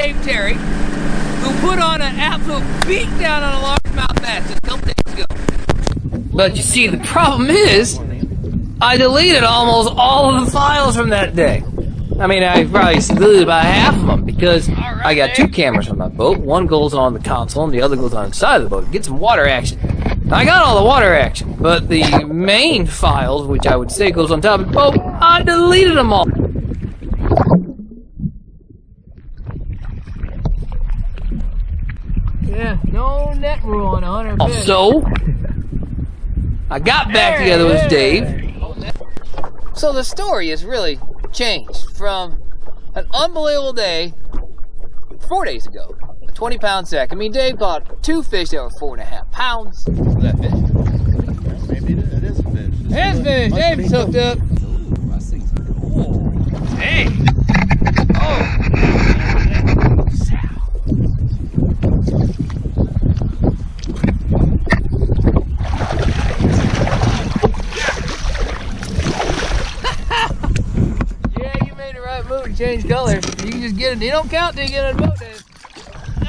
Dave Terry, who put on an absolute beatdown on a largemouth bass just a couple days ago. But you see, the problem is, I deleted almost all of the files from that day. I mean, I probably deleted about half of them because I got two cameras on my boat. One goes on the console and the other goes on the side of the boat. Get some water action. I got all the water action, but the main files, which I would say goes on top of the boat, I deleted them all. Yeah, no net rule on 100 bits. So, I got back together with Dave. So the story has really changed from an unbelievable day 4 days ago. 20-pound sack. I mean, Dave caught two fish that were 4.5 pounds. That fish. Maybe it is a fish. It's a fish. Dave's hooked up. Ooh, I see. Ooh. Hey. Oh. Yeah, you made the right move to change color. You can just get it. You don't count till you get it on the boat, Dave.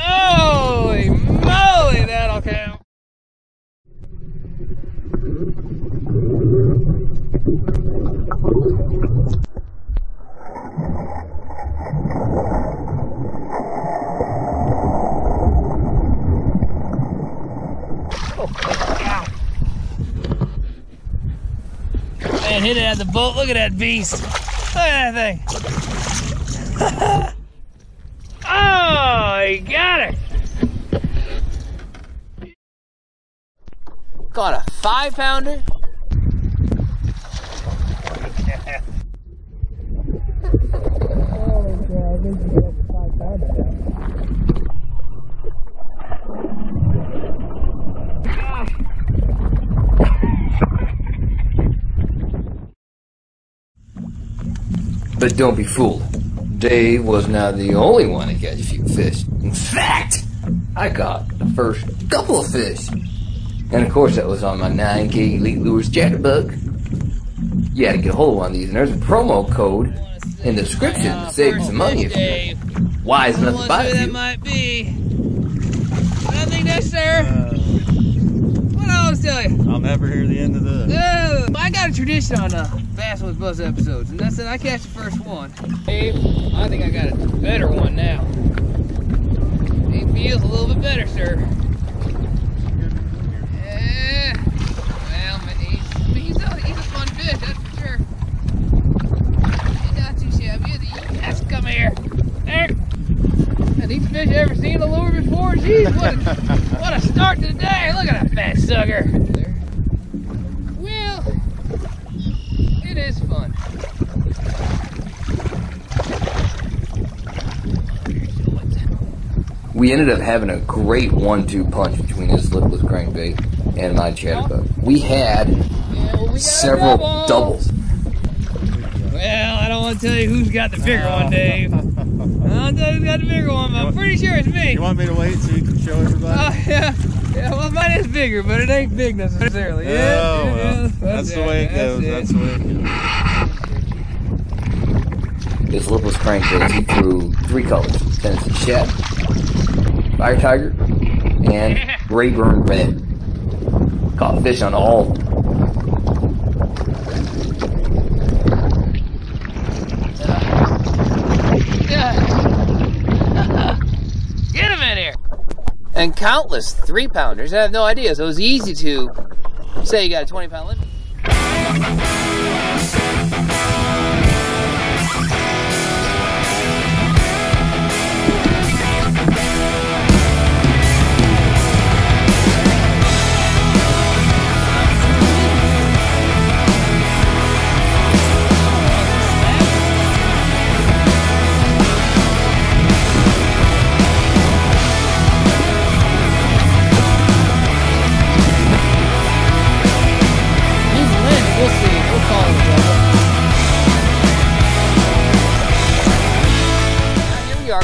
Holy moly, that'll count. Oh, God. Man, hit it out of the boat. Look at that beast. Look at that thing. Oh, he got it! Caught a 5-pounder. Yeah. Oh, God, I think you got a 5-pounder. But don't be fooled. Dave was not the only one to catch a few fish. In fact, I caught the first couple of fish. And of course that was on my 9K Elite Lures Chatterbug. You had to get a hold of one of these, and there's a promo code in the description to save you some money if you're wise enough to buy it. That might be. Nothing necessary. What I always tell you. I'll never hear the end of this. I got a tradition on Bass with Buzz episodes, and that's it. I catch the first one. Dave, I think I got a better one now. He feels a little bit better, sir. Yeah. Well, he's a fun fish, that's for sure. He's not too shabby, is he? Yes, come here. There. Have these fish ever seen a lure before? Jeez, what a start to the day. Look at that fat sucker. There. Well, it is fun. We ended up having a great 1-2 punch between his lipless crankbait and my chatterbug. We had several doubles. Well, I don't want to tell you who's got the bigger one, Dave. I don't tell you who's got the bigger one, but I'm pretty sure it's me. You want me to wait so you can show everybody? Oh, yeah. Yeah, well, mine is bigger, but it ain't big necessarily. Yeah, oh, well, that's the way it goes. That's the way it goes. His lipless crankbait, he threw three colors: Tennessee Shad, Fire Tiger, and Rayburn Red. Caught fish on all of them. Get him in here! And countless 3-pounders. I have no idea, so it was easy to say you got a 20-pound limit.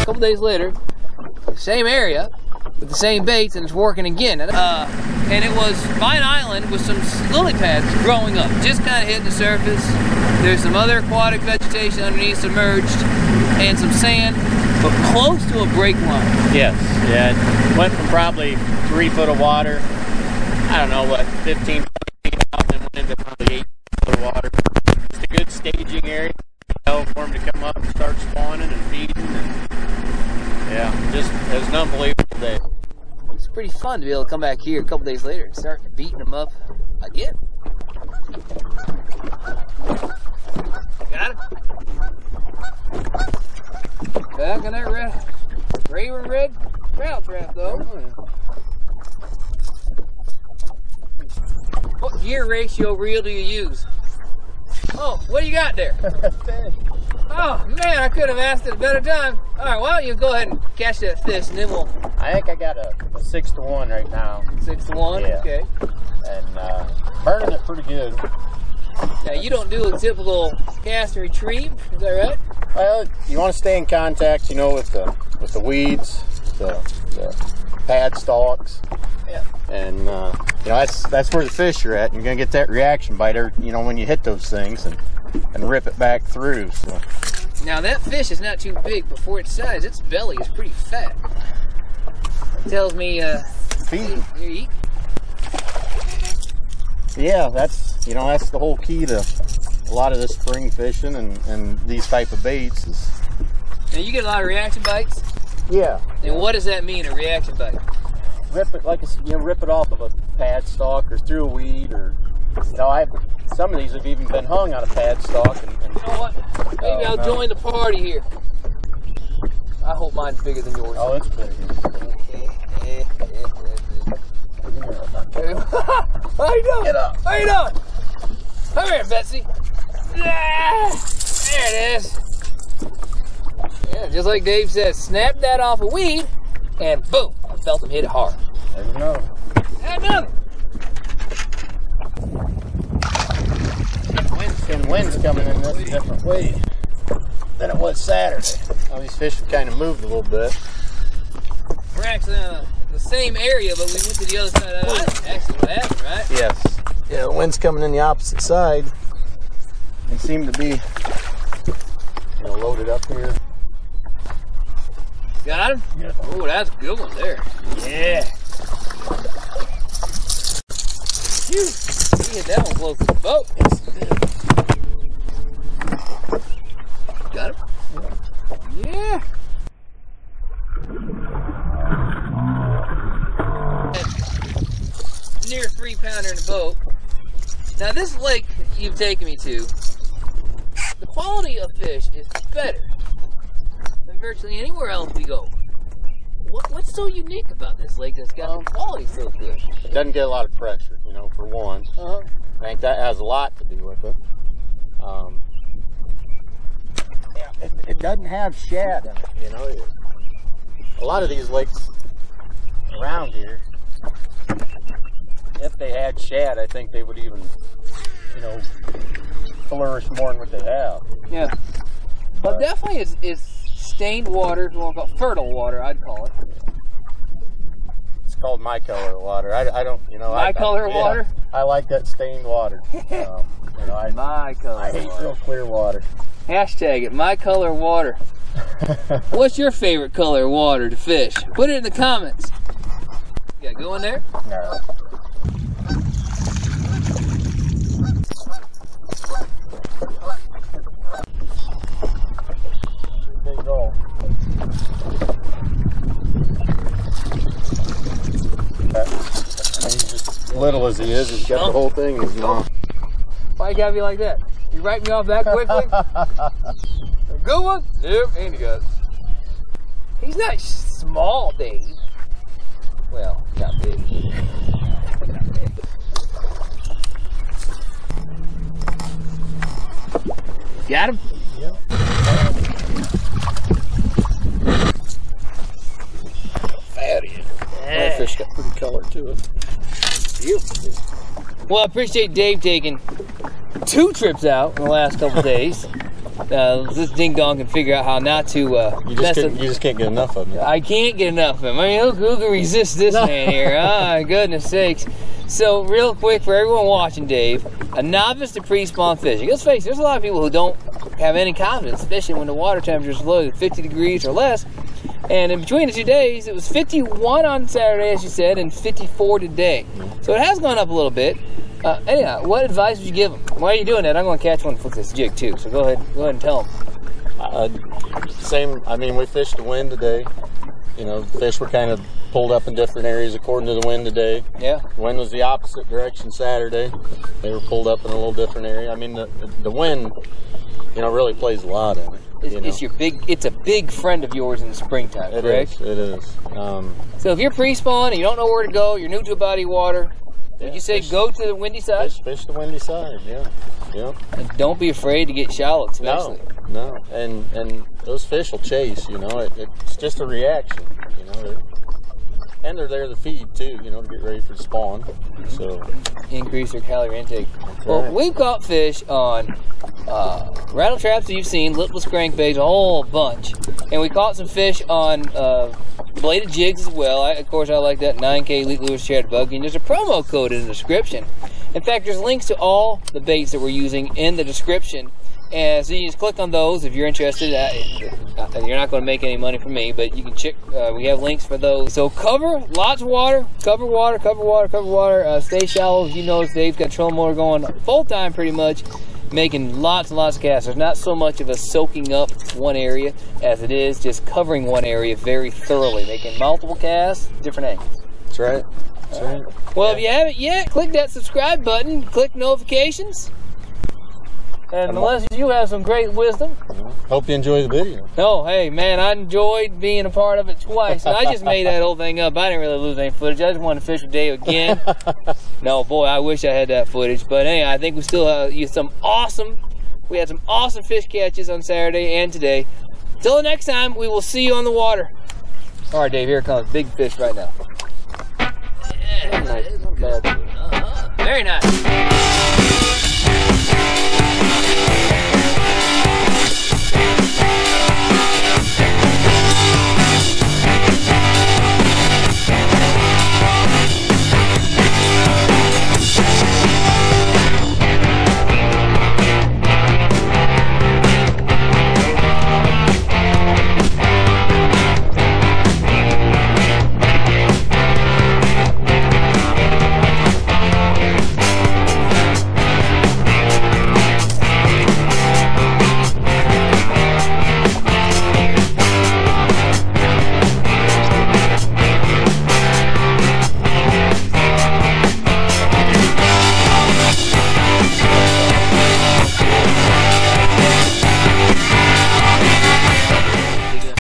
Couple days later, same area with the same baits, and it's working again. And it was Vine Island with some lily pads growing up, just kind of hitting the surface. There's some other aquatic vegetation underneath submerged, and some sand. but close to a break line. Yes, yeah. It went from probably 3 foot of water, I don't know what, 15 feet out, and went into probably 8 foot of water. It's a good staging area, you know, for them to come up and start spawning and feeding. And yeah, just it was an unbelievable day. It's pretty fun to be able to come back here a couple days later and start beating them up again. Got it. Back on that red, Rayburn Red trout trap though. Oh, yeah. What gear ratio reel do you use? Oh, what do you got there? Oh man, I could have asked at a better time. All right, why don't you go ahead and catch that fish, and then we'll. I think I got a 6-to-1 right now. 6-to-1. Yeah. Okay. And burning it pretty good. Now you don't do a typical cast and retrieve, is that right? Well, you want to stay in contact, you know, with the weeds, the pad stalks. Yeah. And you know, that's where the fish are at. You're gonna get that reaction bite, you know, when you hit those things and rip it back through. So. Now that fish is not too big, but for its size, its belly is pretty fat. It tells me. Feed. You eat. Yeah, that's, you know, that's the whole key to a lot of this spring fishing and these type of baits is. Now you get a lot of reaction bites. Yeah. And what does that mean, a reaction bite? Rip it like you know, rip it off of a pad stalk or through a weed or. You know, some of these have even been hung on a pad stalk. And you know what? Maybe I'll join the party here. I hope mine's bigger than yours. Oh, it's bigger. How you doing? Get up. How you doing? Come here, Betsy. There it is. Yeah, just like Dave said, snap that off a weed, and boom, I felt him hit it hard. There you go. Another. And wind's coming in this different way than it was Saturday. Well, these fish have kind of moved a little bit. We're actually in the same area, but we went to the other side of the actually what happened, right? Yes. Yeah, the wind's coming in the opposite side. They seem to be, you know, loaded up here. Got him? Yeah. Oh, that's a good one there. Yeah. Phew. He hit that one close to the boat. Yes, he did. Got him? Yeah. Near 3-pounder in the boat. Now this lake you've taken me to, the quality of fish is better than virtually anywhere else we go. What's so unique about this lake that's got quality so good? It doesn't get a lot of pressure, you know, for one. Uh-huh. I think that has a lot to do with it. It doesn't have shad in it, you know. A lot of these lakes around here, if they had shad, I think they would even, you know, flourish more than what they have. Yeah. But definitely it's stained water, well, fertile water, I'd call it. It's called my color water. I don't, you know. My color water? I like that stained water. You know, my color water. I hate real clear water. Hashtag it, my color water. What's your favorite color of water to fish? Put it in the comments. You got to go in there? No. Big roll. He's just little as he is, he's got the whole thing in his mouth. Why you got to be like that? You write me off that quickly? A good one? Yep, and he got it. He's not small, Dave. Well, not big. Not big. Got him? Yep. Fat in. Yeah. That fish got pretty color to it. Beautiful. Well, I appreciate Dave taking 2 trips out in the last couple days. this ding dong can figure out how not to you just can't get enough of him. I can't get enough of him. I mean, who can resist this man here? Oh, goodness sakes. So real quick for everyone watching, Dave, a novice to pre-spawn fishing. Let's face it, there's a lot of people who don't have any confidence fishing when the water temperature is low to 50 degrees or less. And in between the 2 days, it was 51 on Saturday, as you said, and 54 today. So it has gone up a little bit. Anyhow, what advice would you give them? Why are you doing that? I'm going to catch one with this jig too. So go ahead and tell them. Same. I mean, we fished the wind today. You know, the fish were kind of pulled up in different areas according to the wind today. Yeah. The wind was the opposite direction Saturday. They were pulled up in a little different area. I mean, the wind, you know, really plays a lot in it. It's a big friend of yours in the springtime, correct? It is. So if you're pre-spawn and you don't know where to go, you're new to a body of water, would you say go to the windy side? Fish the windy side, yeah. And don't be afraid to get shallow, especially. No, and those fish will chase, you know. It's just a reaction, you know. They're there to feed, too, you know, to get ready for the spawn. So increase their calorie intake. Well, we've caught fish on rattle traps that you've seen, lipless crankbaits, a whole bunch. And we caught some fish on bladed jigs as well. Of course, I like that 9K Elite Lures Chatterbug. And there's a promo code in the description. In fact, there's links to all the baits that we're using in the description. And so you just click on those if you're interested. You're not going to make any money from me, but you can check. We have links for those. So cover lots of water, cover water, cover water, cover water. Stay shallow. As you notice, Dave's got trolling motor going full time pretty much, making lots and lots of casts. There's not so much of us soaking up one area as it is just covering one area very thoroughly, making multiple casts, different angles. That's right. That's right. Well, if you haven't yet, click that subscribe button, click notifications. And unless you have some great wisdom. Hope you enjoy the video. Oh, hey, man, I enjoyed being a part of it twice. And I just made that whole thing up. I didn't really lose any footage. I just wanted to fish with Dave again. No, boy, I wish I had that footage. But anyway, I think we still have some awesome fish catches on Saturday and today. Till next time, we will see you on the water. All right, Dave, here it comes. Big fish right now. Yeah, very nice.